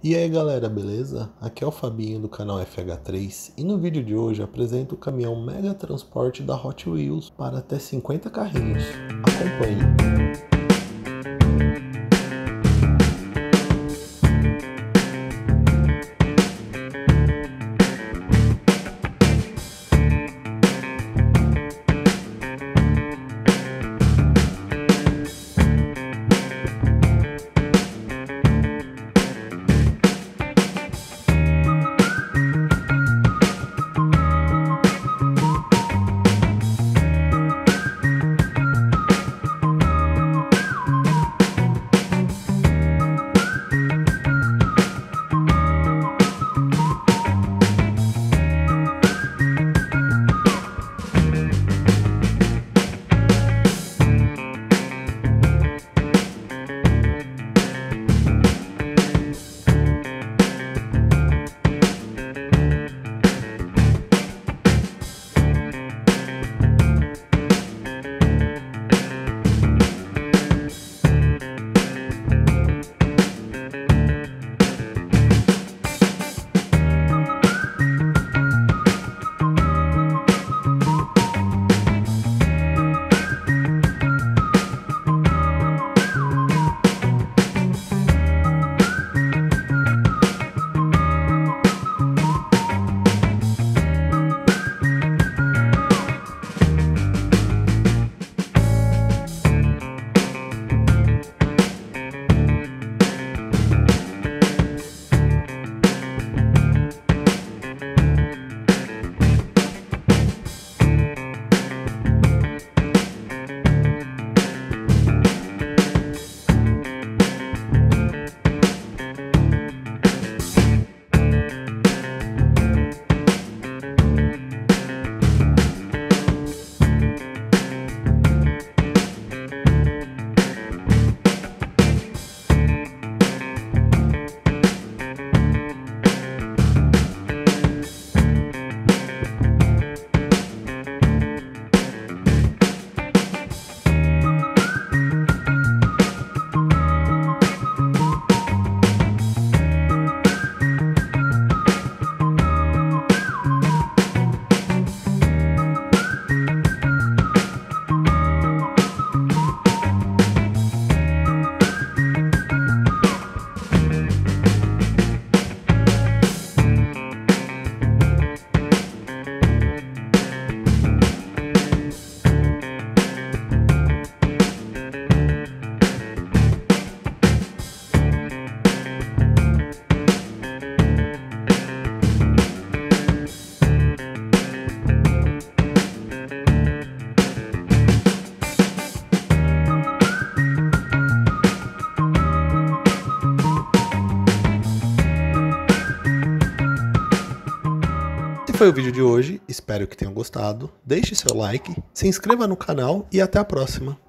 E aí galera, beleza? Aqui é o Fabinho do canal FH3 e no vídeo de hoje apresento o caminhão Mega Transporte da Hot Wheels para até 50 carrinhos. Acompanhe! Foi o vídeo de hoje, espero que tenham gostado, deixe seu like, se inscreva no canal e até a próxima!